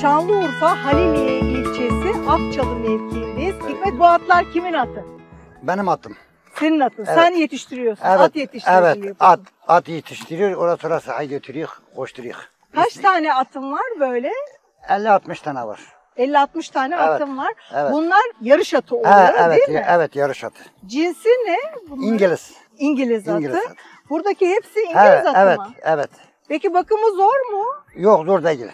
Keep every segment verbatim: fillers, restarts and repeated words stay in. Şanlıurfa Haliliye ilçesi Afçalı mevkiindeyiz. Hikmet, bu atlar kimin atı? Benim atım. Senin atın. Evet. Sen yetiştiriyorsun. Evet. At yetiştiriyorsun. Evet. At, at yetiştiriyor. Orası orası ay götürüyor, koşturuyor. Kaç Biz... tane atın var böyle? elli altmış tane var. elli altmış tane evet. atım var. Evet. Bunlar yarış atı oluyor evet, değil evet, mi? Evet, yarış atı. Cinsi ne? Bunlar... İngiliz. İngiliz atı. İngiliz atı. Buradaki hepsi İngiliz evet, atı evet, mı? Evet. Peki bakımı zor mu? Yok, zor değil.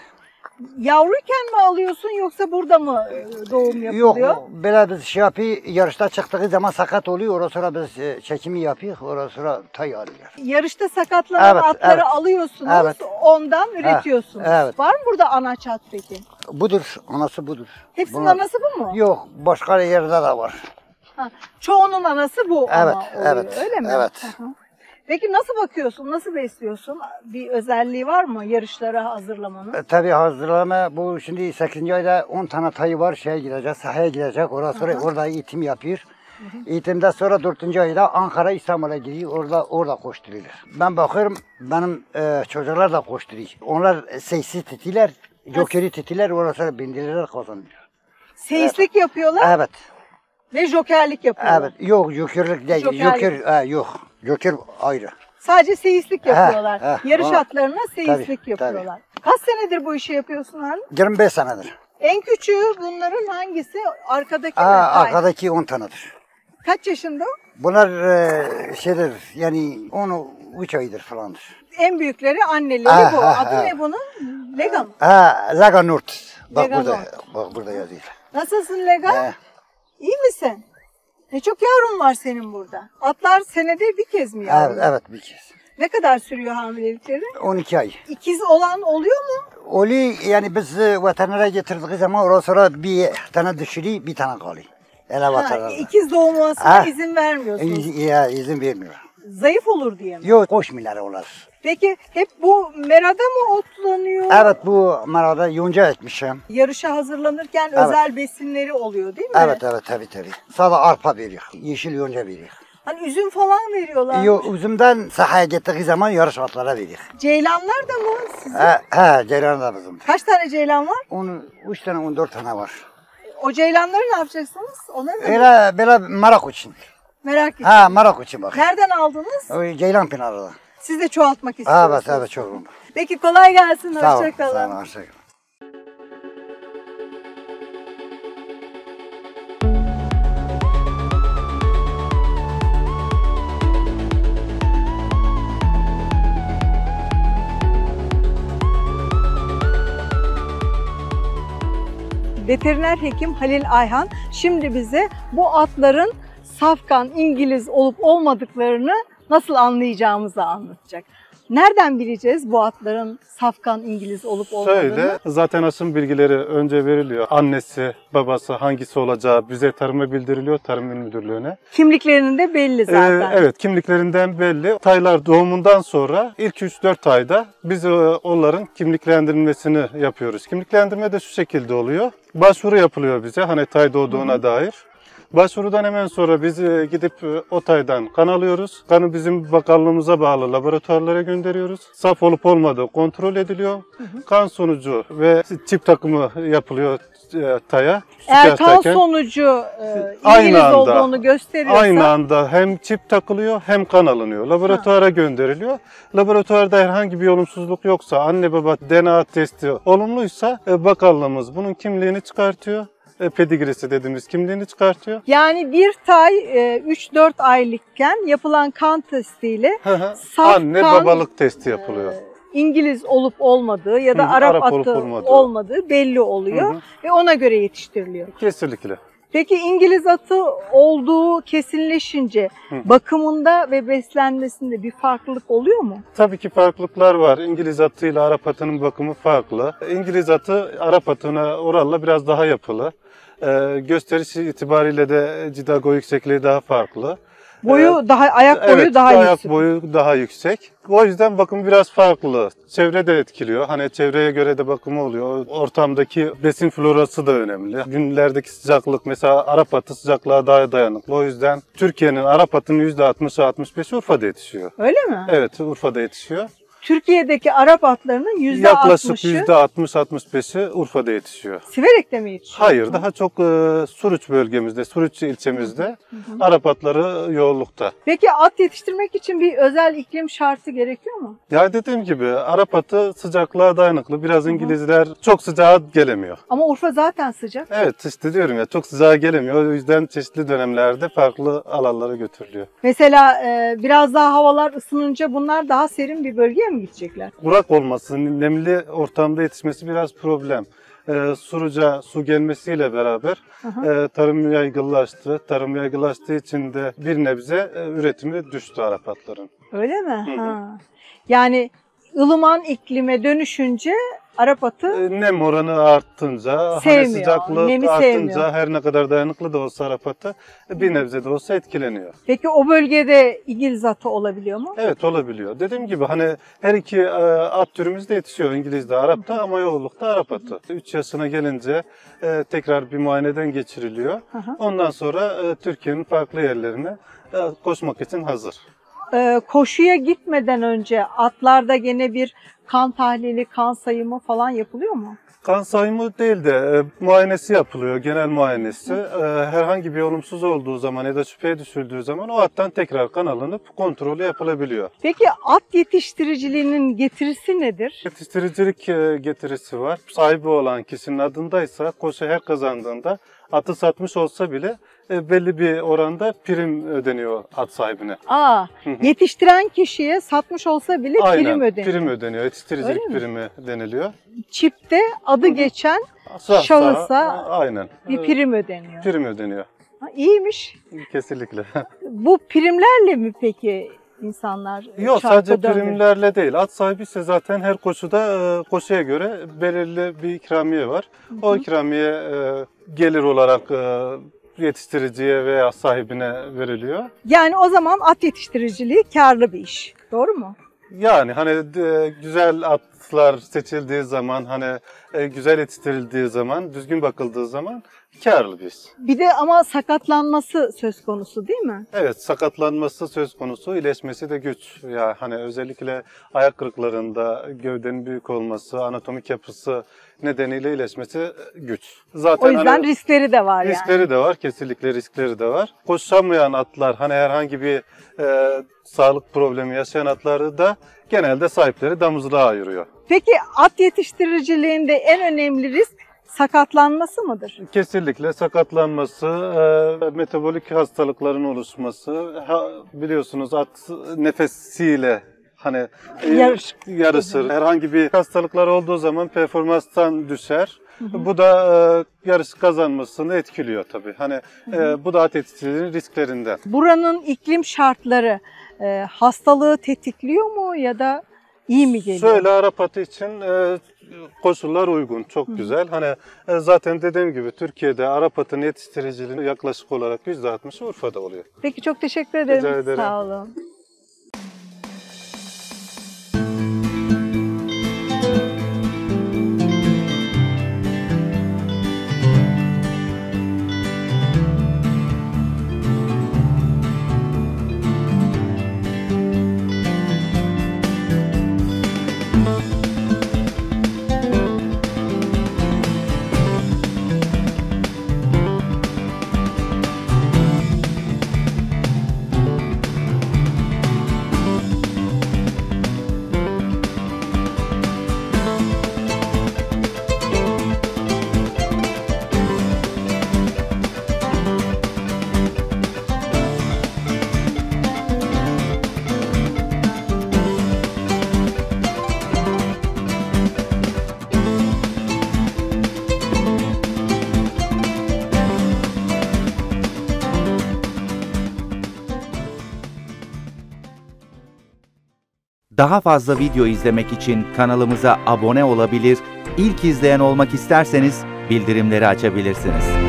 Yavruyken mi alıyorsun yoksa burada mı doğum yapılıyor? Yok, böyle biz şey yapıyor, yarışta çıktığı zaman sakat oluyor, orada sonra biz çekimi yapıyoruz, orada sonra tay alıyor. Yarışta sakatlanan evet, atları evet. alıyorsunuz, evet. ondan üretiyorsunuz. Evet. Var mı burada anaç at peki? Budur, anası budur. Hepsinin Bunlar... anası bu mu? Yok, başka yerde de var. Ha, çoğunun anası bu evet, ama oluyor, evet, öyle mi? Evet. Hı-hı. Peki nasıl bakıyorsun, nasıl besliyorsun? Bir özelliği var mı yarışlara hazırlamanın? E, tabii hazırlama, bu şimdi sekizinci ayda on tane tayı var, şeye girecek, sahaya girecek, orası sonra orada eğitim yapıyor. Hı hı. Eğitimden sonra dördüncü ayda Ankara, İstanbul'a gidiyor, orada orada koşturuyorlar. Ben bakıyorum, benim e, çocuklar da koşturuyor. Onlar seysiz titiler, jokeri titiler, orası sonra bindiler kazanıyor. Seyislik evet. yapıyorlar? Evet. Ve jokerlik yapıyorlar? Evet, yok jokerlik değil, jokerlik. Joker, e, yok. Joker ayrı. Sadece seyislik yapıyorlar. He, he, Yarış ona, atlarına seyislik tabii, yapıyorlar. Tabii. Kaç senedir bu işi yapıyorsun Halil? yirmi beş senedir. En küçüğü bunların hangisi? Arkadaki ha, mi? Arkadaki on tanedir. Kaç yaşında? Bunlar e, şeydir yani on üç aydır falandır. En büyükleri anneleri ha, bu. Ha, Adı ha. ne bunun? Legend. Ha, Legend. Bak burada, bak burada yazıyor. Nasılsın Legend? İyi misin? Ne çok yavrun var senin burada. Atlar senede bir kez mi yavrum? Evet, evet bir kez. Ne kadar sürüyor hamilelikleri? on iki ay. İkiz olan oluyor mu? Oluyor yani biz vatanlara getirdiği zaman orada sonra bir tane düşürüyor, bir tane kalıyor. Ele vatanlarda. İkiz doğmasına izin vermiyorsunuz. Ya, izin vermiyor. Zayıf olur diye mi? Yok, koşmuyorlar onlar. Peki hep bu merada mı otlanıyor? Evet, bu merada yonca etmişim. Yarışa hazırlanırken evet. özel besinleri oluyor değil mi? Evet evet tabii tabii. Sadece arpa veriyor, yeşil yonca veriyor. Hani üzüm falan veriyorlar. Yok, üzümden sahaya gittiği zaman yarış atlara veriyor. Ceylanlar da mı sizin? He, he ceylan da bizim. Kaç tane ceylan var? on üç tane, on dört tane var. O ceylanları ne yapacaksınız? Onları da böyle, böyle merak için. Merak için. Ha, merak için bak. Nereden aldınız? O ceylan pınarından. Siz de çoğaltmak istiyorsunuz. Evet, evet çoğaltmak. Peki kolay gelsin, hoşçakalın. Sağ olun, hoşçakalın. Veteriner hekim Halil Ayhan şimdi bize bu atların safkan İngiliz olup olmadıklarını nasıl anlayacağımızı anlatacak. Nereden bileceğiz bu atların safkan İngiliz olup olmadığını? Şöyle, zaten aşım bilgileri önce veriliyor. Annesi, babası hangisi olacağı bize tarıma bildiriliyor, Tarım İl Müdürlüğü'ne. Kimliklerinin de belli zaten. Ee, evet, kimliklerinden belli. Taylar doğumundan sonra ilk üç dört ayda biz onların kimliklendirilmesini yapıyoruz. Kimliklendirme de şu şekilde oluyor. Başvuru yapılıyor bize, hani tay doğduğuna Hı. dair. Başvurudan hemen sonra biz gidip o taydan kan alıyoruz. Kanı bizim bakanlığımıza bağlı laboratuvarlara gönderiyoruz. Saf olup olmadığı kontrol ediliyor. Hı hı. Kan sonucu ve çip takımı yapılıyor taya. Eğer kan sonucu e, İngiliz anda, olduğunu gösteriyorsa... Aynı anda hem çip takılıyor hem kan alınıyor. Laboratuvara ha. gönderiliyor. Laboratuvarda herhangi bir olumsuzluk yoksa, anne baba D N A testi olumluysa e, bakanlığımız bunun kimliğini çıkartıyor. Pedigrisi dediğimiz kimliğini çıkartıyor. Yani bir tay üç dört aylıkken yapılan kan testiyle saf anne kan, babalık testi yapılıyor. İngiliz olup olmadığı ya da Hı, Arap, Arap atı olmadığı. olmadığı belli oluyor Hı. ve ona göre yetiştiriliyor. Kesinlikle. Peki İngiliz atı olduğu kesinleşince Hı. bakımında ve beslenmesinde bir farklılık oluyor mu? Tabii ki farklılıklar var. İngiliz atı ile Arap atının bakımı farklı. İngiliz atı Arap atına oranla biraz daha yapılı. Ee, gösteriş itibariyle de cidago yüksekliği daha farklı. Boyu ee, daha ayak boyu evet, daha ayak yüksek. boyu daha yüksek. O yüzden bakım biraz farklı. Çevre de etkiliyor. Hani çevreye göre de bakımı oluyor. Ortamdaki besin florası da önemli. Günlerdeki sıcaklık mesela Arap atı sıcaklığa daha dayanıklı. O yüzden Türkiye'nin Arap atının yüzde altmışı altmış beşi Urfa'da yetişiyor. Öyle mi? Evet, Urfa'da yetişiyor. Türkiye'deki Arap atlarının yüzde altmışı. Yaklaşık yüzde altmış altmış beşi Urfa'da yetişiyor. Siverek'te mi yetişiyor? Hayır, daha çok e, Suruç bölgemizde, Suruç ilçemizde hı hı. Arap atları yoğunlukta. Peki at yetiştirmek için bir özel iklim şartı gerekiyor mu? Ya dediğim gibi Arap atı sıcaklığa dayanıklı. Biraz İngilizler hı hı. çok sıcağa gelemiyor. Ama Urfa zaten sıcak. Evet, işte diyorum ya, çok sıcağa gelemiyor. O yüzden çeşitli dönemlerde farklı alanlara götürülüyor. Mesela e, biraz daha havalar ısınınca bunlar daha serin bir bölgeye mi gidecekler? Kurak olması, nemli ortamda yetişmesi biraz problem. Ee, Suruca su gelmesiyle beraber e, tarım yaygınlaştı. Tarım yaygınlaştığı için de bir nebze e, üretimi düştü Arap atların. Öyle mi? Ha. Yani ılıman iklime dönüşünce Arap atı... E, nem oranı arttınca, hani sıcaklık nemi artınca sevmiyor. Her ne kadar dayanıklı da olsa Arap atı bir nebze de olsa etkileniyor. Peki o bölgede İngiliz atı olabiliyor mu? Evet, olabiliyor. Dediğim gibi hani her iki e, at türümüz de yetişiyor. İngiliz de Arap da ama yoğunlukta Arap atı. üç yaşına gelince e, tekrar bir muayeneden geçiriliyor. Hı hı. Ondan sonra e, Türkiye'nin farklı yerlerine e, koşmak için hazır. Ee, koşuya gitmeden önce atlarda gene bir kan tahlili, kan sayımı falan yapılıyor mu? Kan sayımı değil de e, muayenesi yapılıyor, genel muayenesi. E, herhangi bir olumsuz olduğu zaman ya da şüpheye düşüldüğü zaman o attan tekrar kan alınıp kontrolü yapılabiliyor. Peki at yetiştiriciliğinin getirisi nedir? Yetiştiricilik e, getirisi var. Sahibi olan kişinin adındaysa koşu her kazandığında atı satmış olsa bile belli bir oranda prim ödeniyor at sahibine. Aa, yetiştiren kişiye satmış olsa bile aynen, prim ödeniyor. Prim ödeniyor, yetiştiricilik primi deniliyor. Çipte adı geçen sağ, şahısa sağ, aynen. bir prim ödeniyor. Prim ödeniyor. Ha, iyiymiş. Kesinlikle. Bu primlerle mi peki? İnsanlar yok, sadece primlerle dönüyor. Değil. At sahibi ise zaten her koşuda koşuya göre belirli bir ikramiye var. Hı hı. O ikramiye gelir olarak yetiştiriciye veya sahibine veriliyor. Yani o zaman at yetiştiriciliği karlı bir iş. Doğru mu? Yani hani güzel atlar seçildiği zaman, hani güzel yetiştirildiği zaman, düzgün bakıldığı zaman karlı bir iş. Bir de ama sakatlanması söz konusu değil mi? Evet, sakatlanması söz konusu, iyileşmesi de güç. Yani hani özellikle ayak kırıklarında gövdenin büyük olması, anatomik yapısı nedeniyle iyileşmesi güç. Zaten o yüzden hani riskleri de var riskleri yani. Riskleri de var, kesinlikle riskleri de var. Koşamayan atlar, hani herhangi bir e, sağlık problemi yaşayan atları da genelde sahipleri damızlığa ayırıyor. Peki at yetiştiriciliğinde en önemli risk sakatlanması mıdır? Kesinlikle sakatlanması, e, metabolik hastalıkların oluşması, ha, biliyorsunuz at nefesiyle hani e, Yarış. yarışır. Herhangi bir hastalıklar olduğu zaman performanstan düşer. Hı hı. Bu da e, yarış kazanmasını etkiliyor tabii. Hani e, bu da at yetiştiriciliğinin risklerinden. Buranın iklim şartları e, hastalığı tetikliyor mu ya da İyi mi geliyor? Şöyle, Arap atı için e, koşullar uygun, çok Hı. güzel. Hani e, zaten dediğim gibi Türkiye'de Arap atının yetiştiriciliğinin yaklaşık olarak yüzde altmışı Urfa'da oluyor. Peki, çok teşekkür ederim. Rica ederim. Sağ olun. Daha fazla video izlemek için kanalımıza abone olabilir, ilk izleyen olmak isterseniz bildirimleri açabilirsiniz.